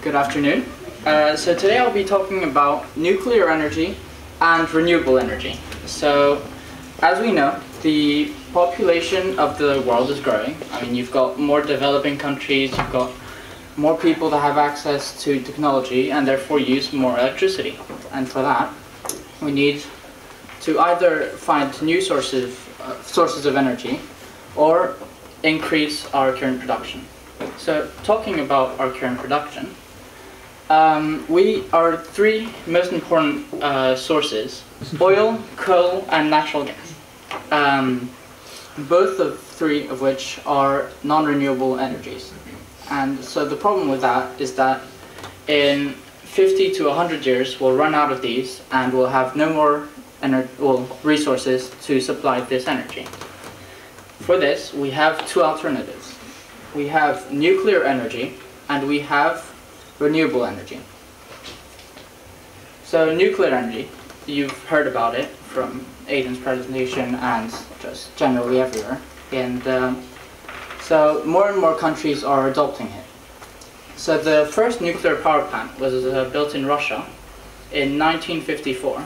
Good afternoon. So today I'll be talking about nuclear energy and renewable energy. So as we know, the population of the world is growing. I mean, you've got more developing countries, you've got more people that have access to technology and therefore use more electricity. And for that, we need to either find new sources of energy or increase our current production. So talking about our current production, our three most important sources: oil, coal and natural gas. Both of three of which are non-renewable energies. And so the problem with that is that in 50 to 100 years we'll run out of these and we'll have no more resources to supply this energy. For this, we have two alternatives. We have nuclear energy and we have renewable energy. So nuclear energy, you've heard about it from Aidan's presentation and just generally everywhere. And so more and more countries are adopting it. So the first nuclear power plant was built in Russia in 1954.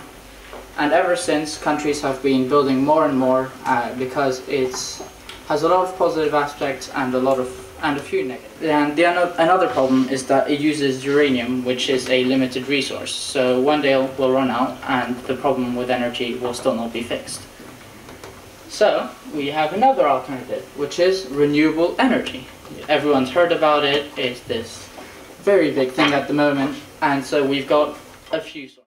And ever since, countries have been building more and more because it has a lot of positive aspects and a few negative. And another problem is that it uses uranium, which is a limited resource. So one day it will run out, and the problem with energy will still not be fixed. So we have another alternative, which is renewable energy. Everyone's heard about it. It's this very big thing at the moment, and so we've got a few sources.